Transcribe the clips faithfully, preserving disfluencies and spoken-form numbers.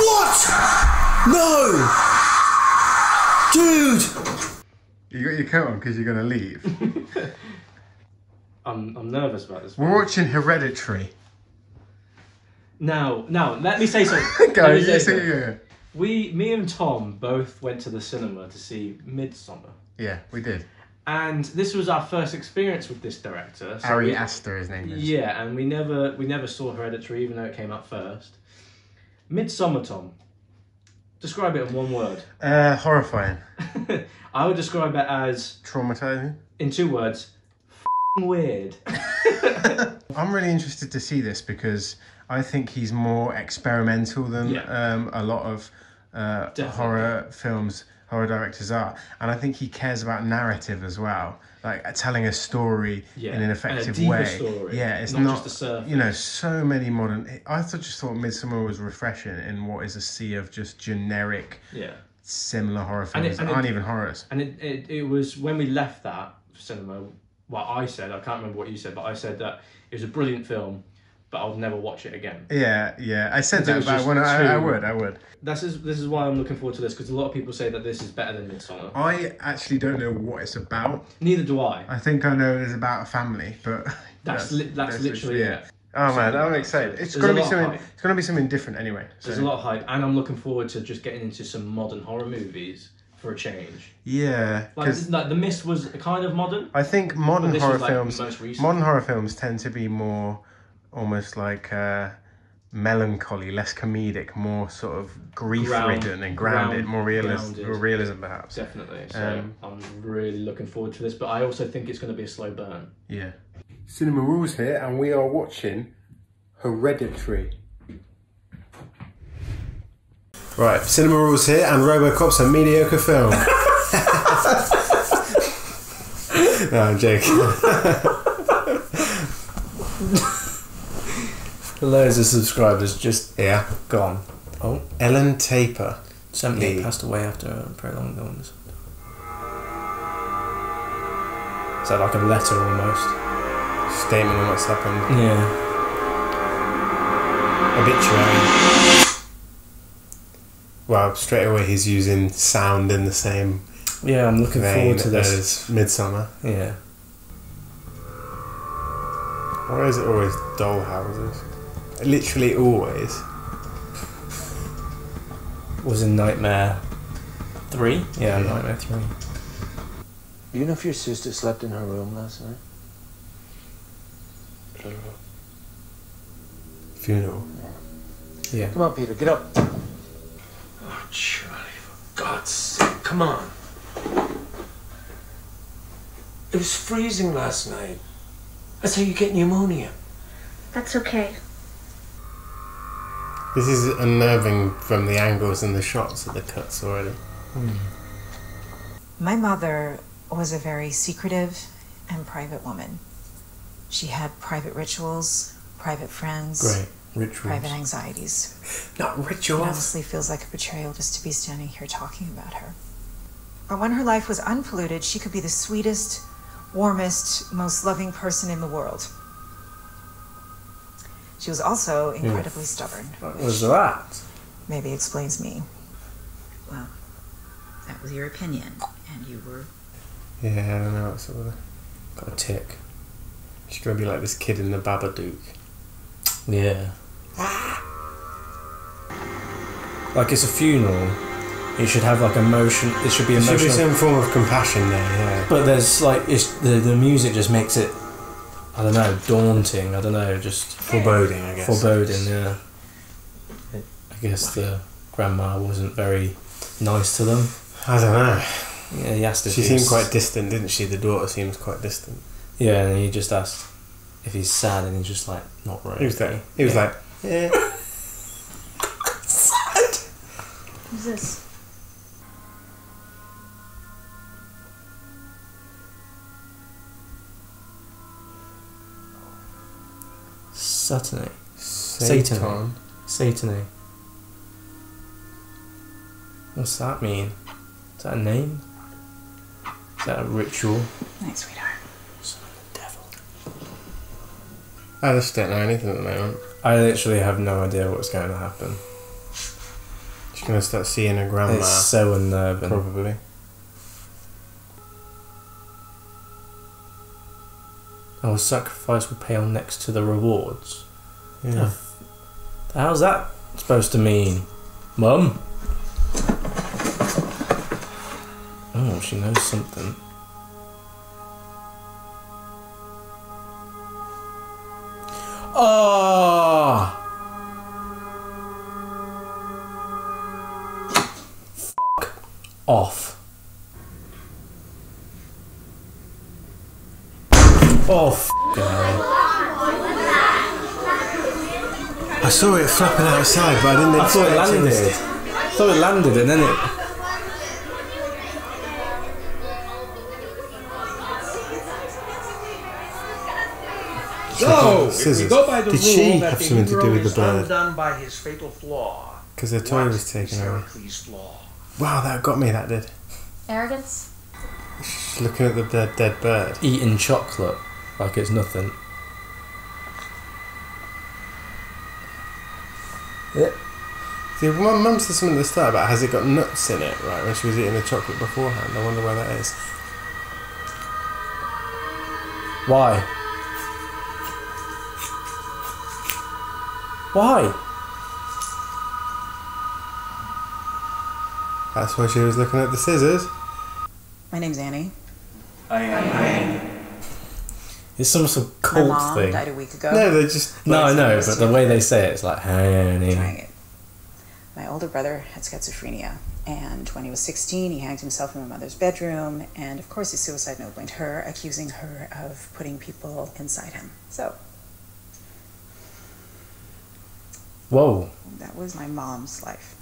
What? No! Dude! You got your coat on because you're going to leave. I'm, I'm nervous about this. We're watching Hereditary. Now, now, let me say something. Go, you say it. We, me and Tom both went to the cinema to see Midsommar. Yeah, we did. And this was our first experience with this director. So Ari Aster, his name is. Yeah, and we never we never saw Hereditary, even though it came out first. Midsommar, Tom. Describe it in one word. Uh, horrifying. I would describe it as... traumatizing. In two words, f***ing weird. I'm really interested to see this because I think he's more experimental than yeah. um, a lot of uh, horror films, horror directors are. And I think he cares about narrative as well. Like telling a story yeah. in an effective a way. Story. Yeah, it's not, not just a you know, so many modern... I just thought Midsommar was refreshing in what is a sea of just generic, yeah. similar horror films and it, and that it, aren't even horrors. And it, it, it was when we left that cinema, well, I said, I can't remember what you said, but I said that it was a brilliant film, but I'll never watch it again. Yeah, yeah. I said that, but when I, I would, I would. This is, this is why I'm looking forward to this, because a lot of people say that this is better than Midsommar. I actually don't know what it's about. Neither do I. I think I know it's about a family, but... That's, that's, li that's, that's literally it. Yeah. Oh, so, man, I'm excited. It's going to be something, it's going to be something different anyway. So. There's a lot of hype, and I'm looking forward to just getting into some modern horror movies for a change. Yeah. Like, like The Mist was kind of modern. I think modern horror was, like, films... most recent. Modern horror films tend to be more... almost like uh, melancholy, less comedic, more sort of grief-ridden and grounded, ground, more realis grounded. realism perhaps. Definitely, so um, I'm really looking forward to this, but I also think it's going to be a slow burn. Yeah. Cinema Rules here, and we are watching Hereditary. Right, Cinema Rules here, and Robocop's a mediocre film. No, I'm joking. Loads of subscribers just yeah gone. Oh, Ellen Taper, seventy-eight, e. passed away after a prolonged illness. Is that like a letter almost? Statement on what's happened. Yeah. Obituary. Well, straight away he's using sound in the same. Yeah, I'm looking forward to this. Midsommar. Yeah. Why is it always dollhouses? Literally always. Was in Nightmare Three? Yeah, yeah, Nightmare Three. You know if your sister slept in her room last night? Funeral. Funeral. Yeah. Yeah. Come on, Peter, get up. Oh, Charlie, for God's sake, come on. It was freezing last night. That's how you get pneumonia. That's okay. This is unnerving from the angles and the shots of the cuts already. Mm. My mother was a very secretive and private woman. She had private rituals, private friends, Great. Rituals. private anxieties. Not rituals. It honestly feels like a betrayal just to be standing here talking about her. But when her life was unpolluted, she could be the sweetest, warmest, most loving person in the world. She was also incredibly yeah. stubborn. What was that? Maybe explains me. Well, that was your opinion, and you were... Yeah, I don't know, it's sort of got a tick. She's going to be like this kid in the Babadook. Yeah. Like, it's a funeral. It should have, like, emotion... It should be emotional... It should be some form of compassion there, yeah. But there's, like, it's, the, the music just makes it... I don't know, daunting, I don't know, just... Foreboding, I guess. Foreboding, yeah. I guess the grandma wasn't very nice to them. I don't know. Yeah, he asked if she seemed quite distant, didn't she? The daughter seems quite distant. Yeah, and he just asked if he's sad, and he's just like, not really. He was like, he was yeah. like, yeah. Sad! Who's this? Satany. Satan. Satany. What's that mean? Is that a name? Is that a ritual? Night, sweetheart. Son of the devil. I just don't know anything at the moment. I literally have no idea what's going to happen. She's going to start seeing her grandma. It's so unnerving. Probably. Our sacrifice will pale next to the rewards. Yeah. How's that supposed to mean? Mum? Oh, she knows something. Oh! Fuck off. Oh, f***. I saw it flapping outside, but I didn't expect it. I thought it landed. It. I thought it landed and then it... Oh, scissors. Go by the Did rule she that have something to do with the bird? Because the toy was taken away. Wow, that got me, that did. Arrogance? She's looking at the dead, dead bird. Eating chocolate like it's nothing. Yeah. See, my mum said something at the start about has it got nuts in it, right, when she was eating the chocolate beforehand. I wonder where that is. Why? Why? That's why she was looking at the scissors. My name's Annie. I am Annie. It's some sort of cult My mom thing. Died a week ago. No, they just. No, I know, but the way they say it, it's like, hey, Annie. Trying it. My older brother had schizophrenia, and when he was sixteen, he hanged himself in my mother's bedroom, and of course, his suicide note blamed her, accusing her of putting people inside him. So. Whoa. That was my mom's life.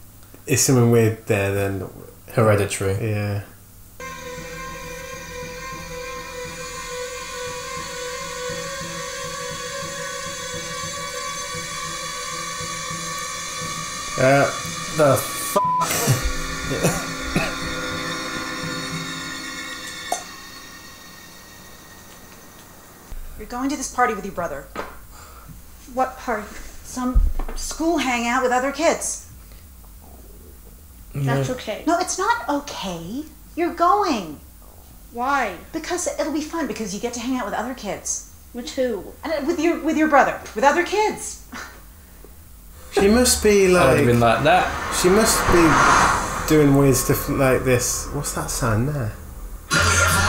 It's something weird there then. Hereditary. Yeah. Uh, the fuck? You're going to this party with your brother. What party? Some school hangout with other kids. Yeah. That's okay. No, it's not okay. You're going. Why? Because it'll be fun. Because you get to hang out with other kids. With who? And with your with your brother. With other kids. She must be like. I'd have been like that. She must be doing weird stuff like this. What's that sign there?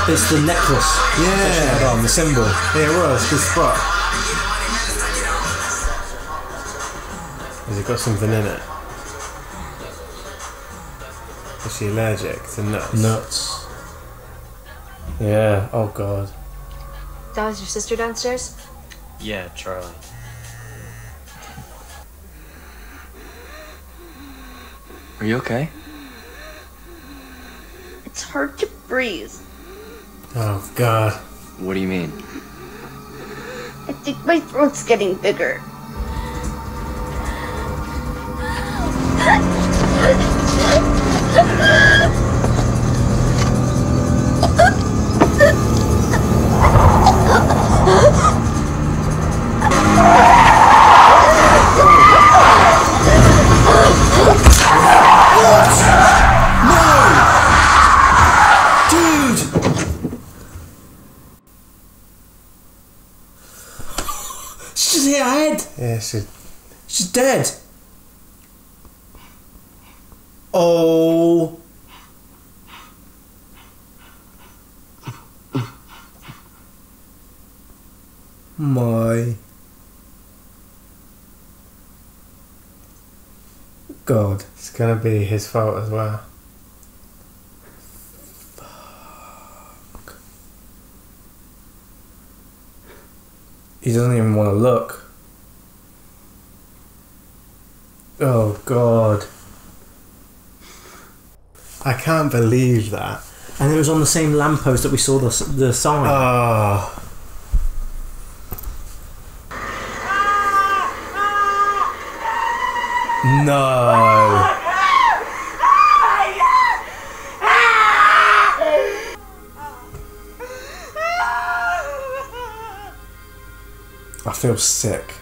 It's the necklace. Yeah. That she had on the symbol. Yeah, it was. Good spot. Has it got something in it? Is she allergic to nuts? Nuts. Yeah, oh god. That was your sister downstairs? Yeah, Charlie. Are you okay? It's hard to breathe. Oh god. What do you mean? I think my throat's getting bigger. She's dead. Oh. My. God. It's gonna be his fault as well. Fuck. He doesn't even want to look. Oh god. I can't believe that. And it was on the same lamppost that we saw the, the sign. Oh. No. I feel sick.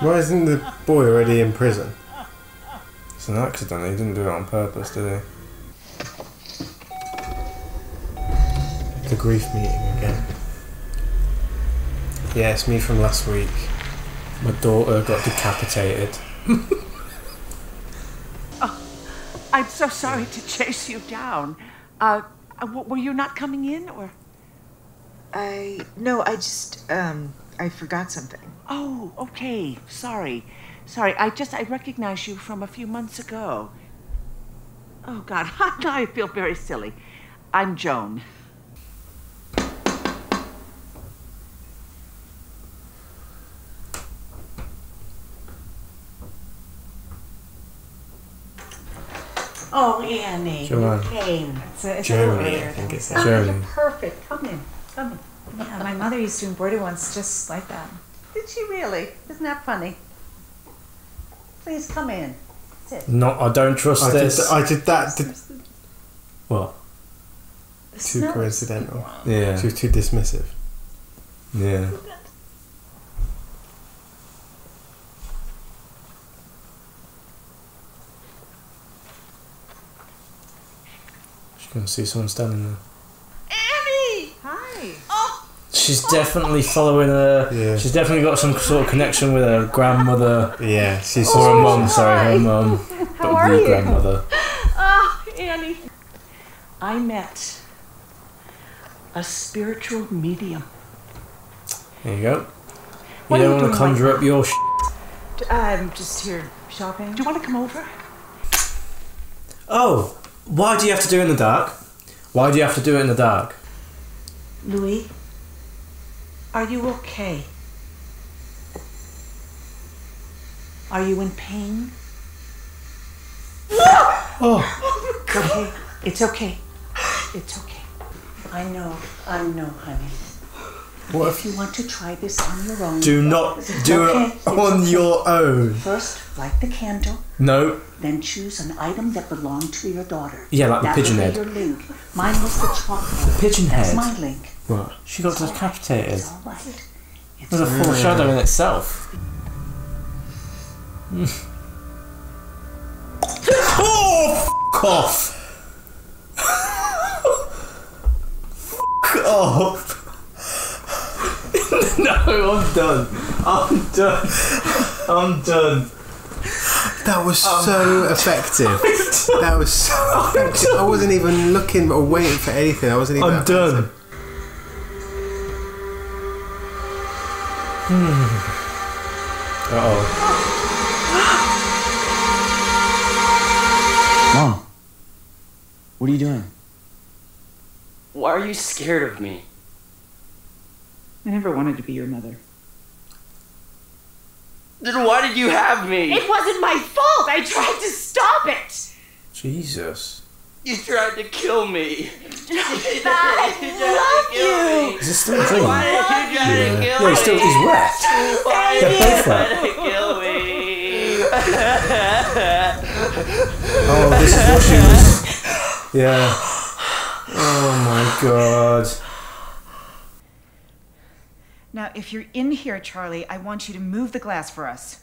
Why isn't the boy already in prison? It's an accident, he didn't do it on purpose, did he? The grief meeting again. Yeah, it's me from last week. My daughter got decapitated. Oh, I'm so sorry to chase you down. Uh, were you not coming in, or...? I... No, I just, um, I forgot something. Oh, okay. Sorry. Sorry, I just, I recognized you from a few months ago. Oh, God, now I feel very silly. I'm Joan. Oh, Annie, Joanne. You came. It's a, it's Joan, I think it's oh, Joan. You're perfect. Come in. Come in. Yeah, my mother used to embroider once just like that. Did she really? Isn't that funny? Please come in. Sit. No, I don't trust I this. Did, I did that. Did, what? It's too coincidental. Wow. Yeah. She was too dismissive. Yeah. She's going to see someone standing there. Annie! Hi. Oh. She's definitely following her. Yeah. She's definitely got some sort of connection with her grandmother. Yeah, she's or her mum. Sorry, her mum. How but are your you? grandmother. Oh, Annie. I met a spiritual medium. There you go. You what don't want to conjure like up your. I'm just here shopping. Do you want to come over? Oh, why do you have to do it in the dark? Why do you have to do it in the dark? Louis. Are you okay? Are you in pain? Oh, it's okay. It's okay. It's okay. I know. I know, honey. What if you want to try this on your own? Do not do okay. it on okay. your own. First, light the candle. No. Then choose an item that belonged to your daughter. Yeah, like that the pigeon head. Your link. Mine was the chocolate. The pigeon head. That's my link. What? She got it's decapitated. Right. It's all right. It's There's a really foreshadow right. in itself. Oh, f*** off! F*** off! No, I'm done. I'm done. I'm done. That was um, so effective. That was so I'm effective. Done. I wasn't even looking or waiting for anything. I wasn't even... I'm done. Effective. Hmm. Uh-oh. Mom, what are you doing? Why are you scared of me? I never wanted to be your mother. Then why did you have me? It wasn't my fault. I tried to stop it. Jesus. You tried to kill me. I love you. Is this still a dream? Why did you try to kill me? No, he's still, he's wet. Why did you try to kill me? Oh, this is what she was... Yeah. Oh my God. Now, if you're in here, Charlie, I want you to move the glass for us.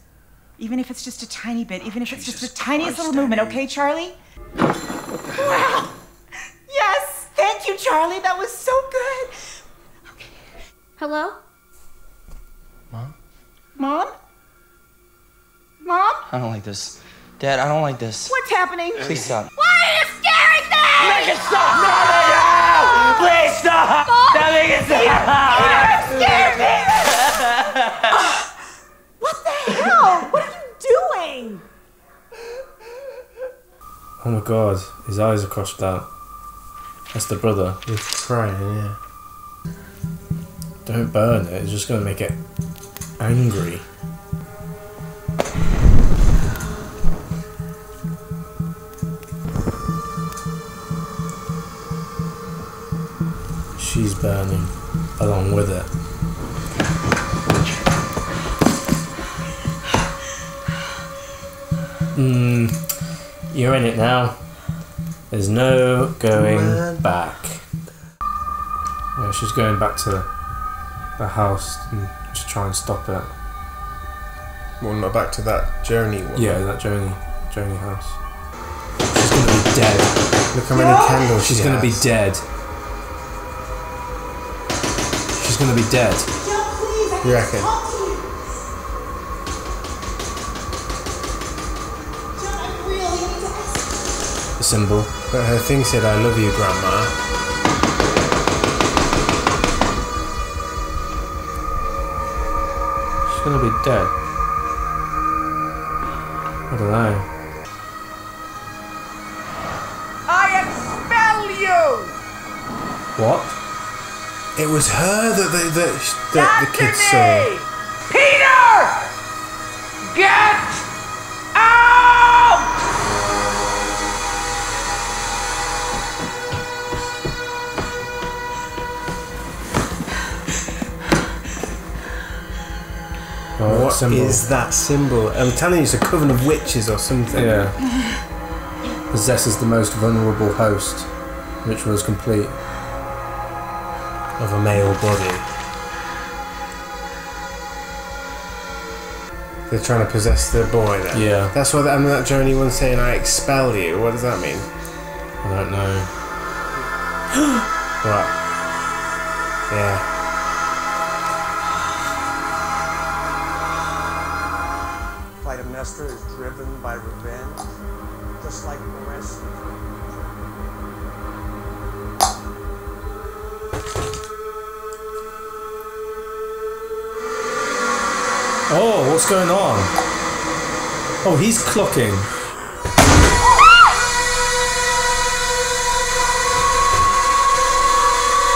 Even if it's just a tiny bit, even if it's just the tiniest little movement, okay, Charlie? Wow! Yes! Thank you, Charlie! That was so good! Okay. Hello? Mom? Mom? Mom? I don't like this. Dad, I don't like this. What's happening? Please stop. Why are you scaring me? Make it stop! No, no, no! Please stop! Mom, no, make it stop! You scared me! What the hell? What are you doing? Oh my God, his eyes are crossed out. That's the brother. He's crying, yeah. Don't burn it, it's just going to make it angry. She's burning along with it. Mmm. You're in it now. There's no going Man. back. Yeah, she's going back to the house and to try and stop it. Well, not back to that journey one. Yeah, that journey, journey house. She's gonna be dead. Look how many no. candles she's she gonna has. be dead. She's gonna be dead. Please, you reckon? The symbol. But her thing said, "I love you, Grandma." She's gonna be dead. I don't know. I expel you! What? It was her that the, the, the, the kids saw. Peter! Get Oh, what is that symbol? I'm telling you, it's a coven of witches or something. Yeah. Possesses the most vulnerable host, which was complete of a male body. They're trying to possess the boy then. Yeah. That's why that, I mean, that journey one's saying, "I expel you." What does that mean? I don't know. What? Yeah. Clytemnestra is driven by revenge, just like the rest of them. Oh, what's going on? Oh, he's clocking.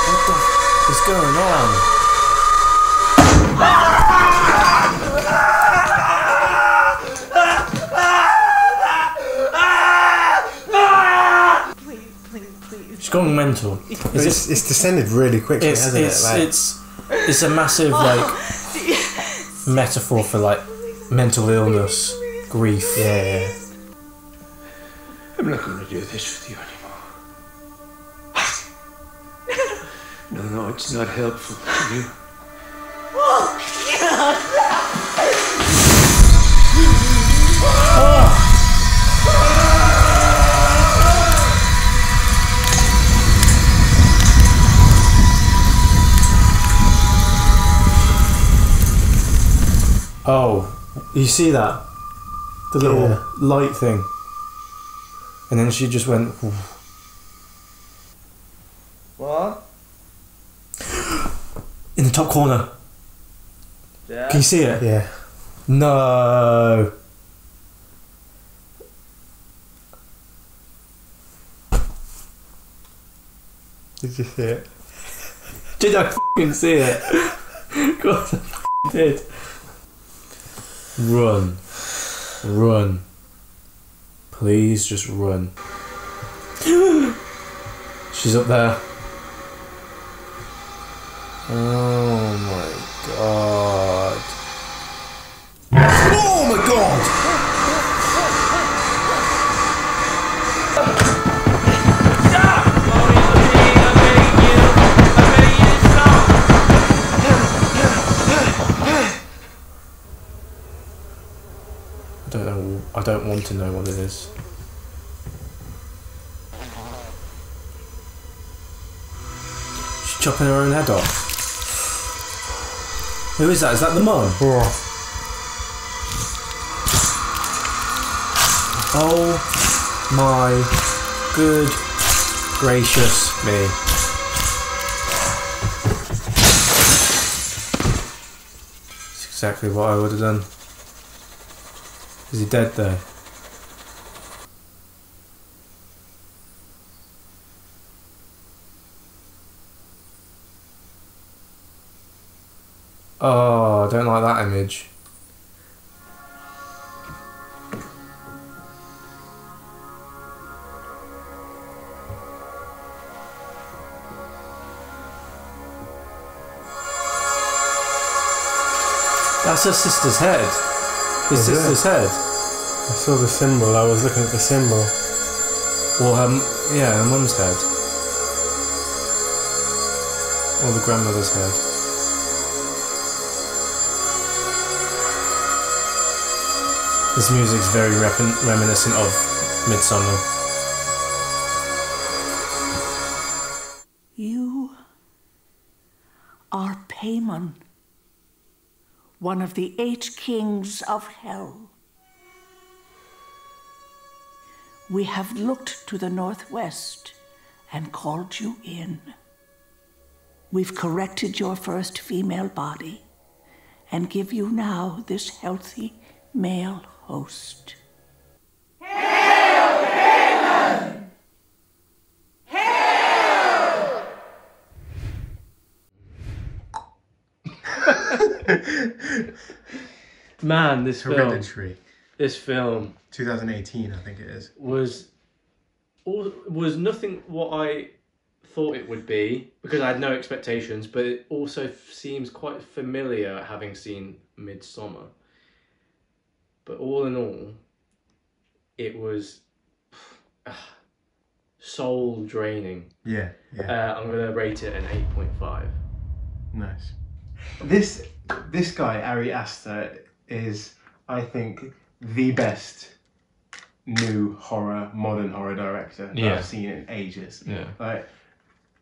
What the f is going on? It's gone mental. Is it's, it, it's descended really quickly, it's, hasn't it's, it? Like, it's it's a massive like metaphor for like mental illness, grief. Yeah, yeah. I'm not going to do this with you anymore. No, no, it's not helpful to you. Oh. Oh, you see that? The little yeah. light thing. And then she just went... Oof. What? In the top corner. Yeah. Can you see it? Yeah. No. Did you see it? Did I f***ing see it? Of course I f***ing did. Run. Run. Please just run. She's up there. Oh my god. Oh my god! I don't know. I don't want to know what it is. She's chopping her own head off. Who is that? Is that the mum? Oh. Oh my good gracious me. That's exactly what I would have done. Is he dead though? Oh, I don't like that image. That's her sister's head. His sister's head. I saw the symbol. I was looking at the symbol. Well, um, yeah, her mum's head. Or the grandmother's head. This music's very rep- reminiscent of Midsommar. You are Paimon, one of the eight kings of hell. We have looked to the northwest and called you in. We've corrected your first female body and give you now this healthy male host. Hail, Paimon! Hail! Man, this Hereditary. Film. This film, twenty eighteen, I think it is, was was nothing what I thought it would be because I had no expectations. But it also seems quite familiar, having seen Midsommar. But all in all, it was uh, soul draining. Yeah, yeah. Uh, I'm gonna rate it an eight point five. Nice. This this guy Ari Aster is, I think, the best new horror, modern horror director that yeah. I've seen in ages. Yeah. Like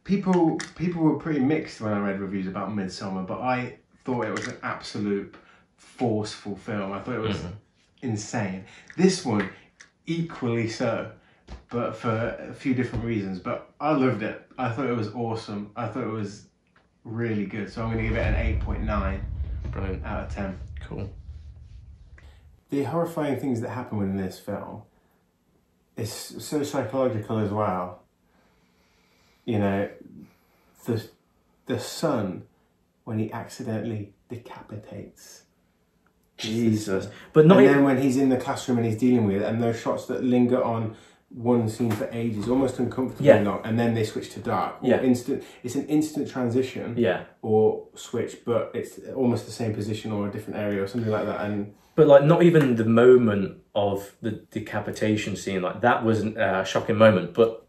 people, people were pretty mixed when I read reviews about Midsommar, but I thought it was an absolute forceful film. I thought it was mm-hmm. insane. This one, equally so, but for a few different reasons. But I loved it. I thought it was awesome. I thought it was really good. So I'm going to give it an eight point nine. Brilliant. Out of ten. Cool. The horrifying things that happen within this film is so psychological as well. You know, the, the son, when he accidentally decapitates. Jesus. But not and even... then when he's in the classroom and he's dealing with it, and those shots that linger on one scene for ages, almost uncomfortably yeah. long, and then they switch to dark. Or yeah. instant, it's an instant transition yeah. or switch, but it's almost the same position or a different area or something like that. And But like not even the moment of the decapitation scene, like that was a shocking moment, but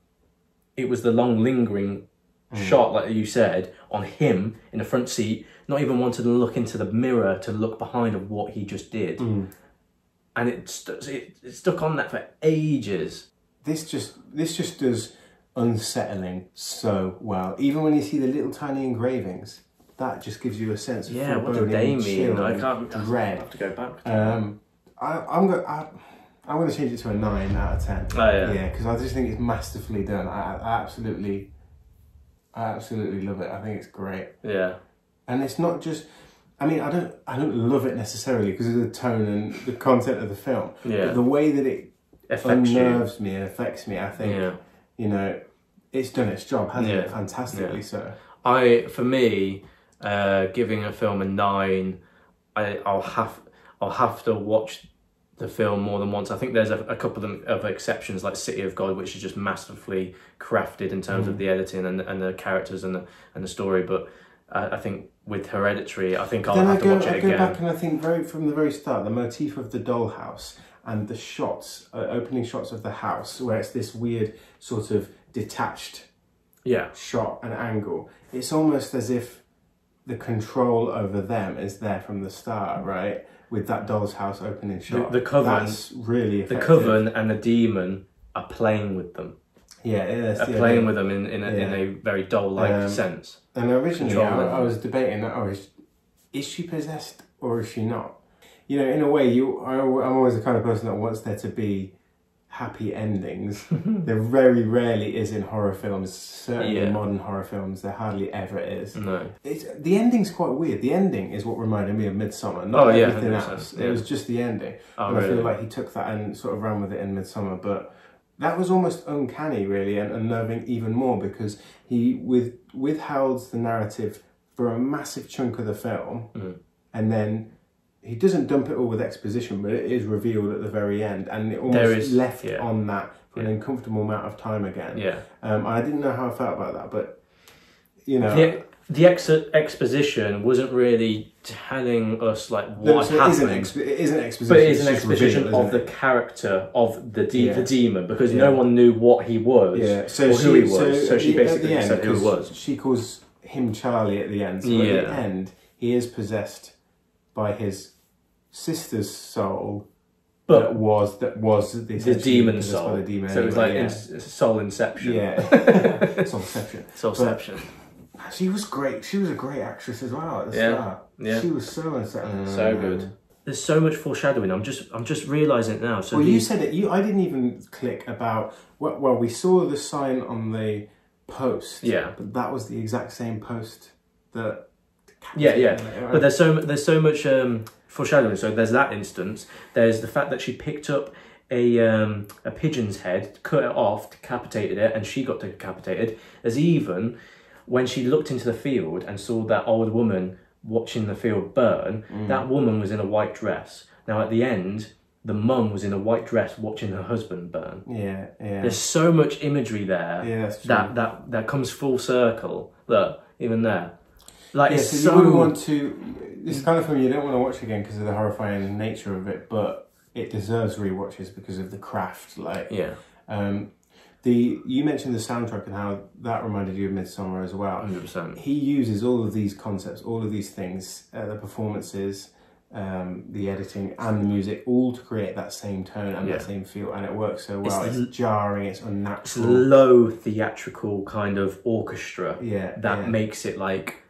it was the long lingering mm. shot, like you said, on him in the front seat, not even wanting to look into the mirror to look behind of what he just did. Mm. And it, st it, it stuck on that for ages. This just, this just does unsettling so well. Even when you see the little tiny engravings, that just gives you a sense of yeah, what do they mean? I can't. Dread. I have to go back. To um, I, I'm going. I'm going to change it to a nine out of ten. Oh yeah. Yeah, because I just think it's masterfully done. I, I absolutely, I absolutely love it. I think it's great. Yeah. And it's not just. I mean, I don't. I don't love it necessarily because of the tone and the content of the film. Yeah. But the way that it affects unnerves you. me, affects me. I think. Yeah. You know, it's done its job, hasn't yeah. it? Fantastically yeah. so. I, for me. Uh, giving a film a nine, I, I'll have I'll have to watch the film more than once. I think there's a, a couple of, of exceptions, like City of God, which is just masterfully crafted in terms mm. of the editing and, and the characters and the and the story. But uh, I think with Hereditary, I think but I'll have I to go, watch it I again. I go back and I think very from the very start, the motif of the dollhouse and the shots, uh, opening shots of the house, where it's this weird sort of detached, yeah, shot and angle. It's almost as if the control over them is there from the start, right? With that doll's house opening shot. The, the coven. That's really effective. The coven and the demon are playing with them. Yeah, it is. Are yeah, playing yeah. with them in, in, a, yeah. in a very doll-like um, sense. And originally I, I was debating, oh, is, is she possessed or is she not? You know, in a way, you, I, I'm always the kind of person that wants there to be happy endings. There very rarely is in horror films, certainly yeah. modern horror films, there hardly ever is. No. It's, the ending's quite weird. The ending is what reminded me of Midsommar, not oh, yeah, everything else. Yeah. It was just the ending. Oh, and really? I feel like he took that and sort of ran with it in Midsommar, but that was almost uncanny, really, and unnerving even more because he with withholds the narrative for a massive chunk of the film, mm. and then he doesn't dump it all with exposition, but it is revealed at the very end, and it almost is, left yeah. on that for yeah. an uncomfortable amount of time again. Yeah, um, I didn't know how I felt about that, but you know, the, the ex exposition wasn't really telling us like what no, so happened. It, it isn't exposition, but it is an exposition revealed, of the character of the de yeah. the demon because yeah. no one knew what he was yeah. so or she, who he was. So, so she the, basically end, said who he was. She calls him Charlie at the end. So yeah. at the end, he is possessed by his sister's soul But that was that was the demon soul. The demon so it was anyway, like yeah. in, soul inception. Yeah, soul inception. Soulception. But she was great. She was a great actress as well. At the yeah, start. yeah. She was so unsettling. So good. There's so much foreshadowing. I'm just I'm just realising it now. So well, the... you said it. You I didn't even click about. Well, well, we saw the sign on the post. Yeah, but that was the exact same post that. Yeah, yeah. There. But there's so there's so much. Um, foreshadowing. So there's that instance. There's the fact that she picked up a um, a pigeon's head, cut it off, decapitated it, and she got decapitated. There's even when she looked into the field and saw that old woman watching the field burn, mm. that woman was in a white dress. Now at the end, the mum was in a white dress watching her husband burn. Yeah, yeah. There's so much imagery there yeah, that, that, that comes full circle. Look, even there. Like yeah, it's so, so... you wouldn't want to... It's kind of film you don't want to watch again because of the horrifying nature of it, but it deserves rewatches because of the craft. Like, yeah. Um, the you mentioned the soundtrack and how that reminded you of Midsommar as well. one hundred percent. He uses all of these concepts, all of these things, uh, the performances, um, the editing, and the music, all to create that same tone and yeah. that same feel, and it works so well. It's, it's jarring. It's unnatural. It's low theatrical kind of orchestra. Yeah, that yeah. makes it like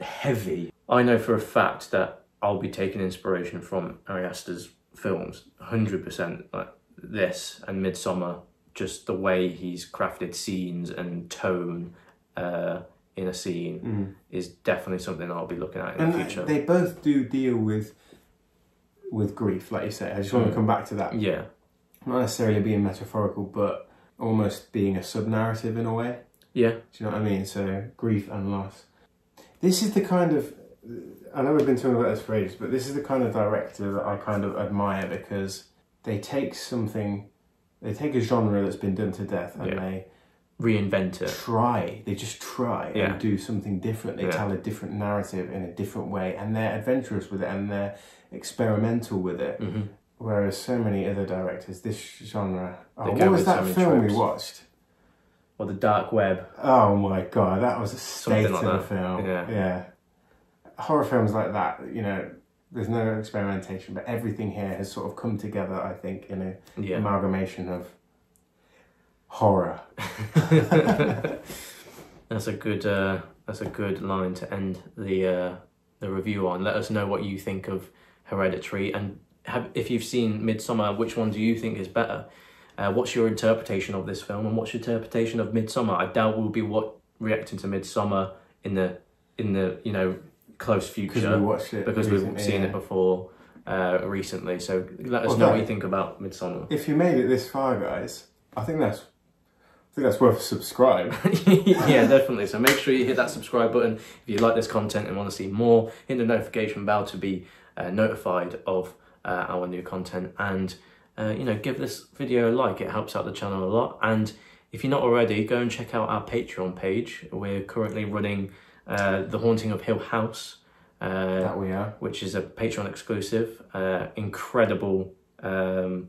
heavy. I know for a fact that I'll be taking inspiration from Ari Aster's films, one hundred percent, like this and Midsommar, just the way he's crafted scenes and tone uh, in a scene mm. is definitely something I'll be looking at in and the future. They both do deal with with grief, like you say. I just want mm. to come back to that. Yeah. Not necessarily being metaphorical, but almost being a sub-narrative in a way. Yeah. Do you know what I mean? So grief and loss. This is the kind of... I know we've been talking about this for ages, but this is the kind of director that I kind of admire because they take something, they take a genre that's been done to death and yeah. they reinvent it. Try, they just try yeah. and do something different. They yeah. tell a different narrative in a different way, and they're adventurous with it and they're experimental with it. Mm-hmm. Whereas so many other directors, this genre. Oh, what was that film trips. we watched? Or The Dark Web. Oh my god, that was a state of a film. Yeah. yeah. Horror films like that, you know, there's no experimentation, but everything here has sort of come together, I think, in an yeah. amalgamation of horror. That's a good. Uh, that's a good line to end the uh, the review on. Let us know what you think of Hereditary, and have, if you've seen Midsommar, which one do you think is better? Uh, what's your interpretation of this film, and what's your interpretation of Midsommar? I doubt we'll be what reacting to Midsommar in the in the you know. close future because we watched it because recently, we've seen yeah. it before uh, recently. So let us well, know that, what you think about Midsommar. If you made it this far, guys, I think that's I think that's worth a subscribe. Yeah, definitely. So make sure you hit that subscribe button if you like this content and want to see more. Hit the notification bell to be uh, notified of uh, our new content, and uh, you know, give this video a like. It helps out the channel a lot. And if you're not already, go and check out our Patreon page. We're currently running. Uh, the Haunting of Hill House, uh, that we are. which is a Patreon exclusive, uh, incredible, um,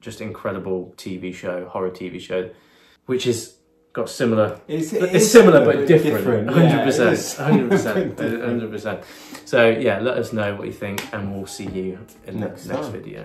just incredible T V show, horror T V show, which has got similar, it's, it's, it's similar, similar but different, one hundred percent, one hundred percent, one hundred percent. So yeah, let us know what you think, and we'll see you in the next, next video.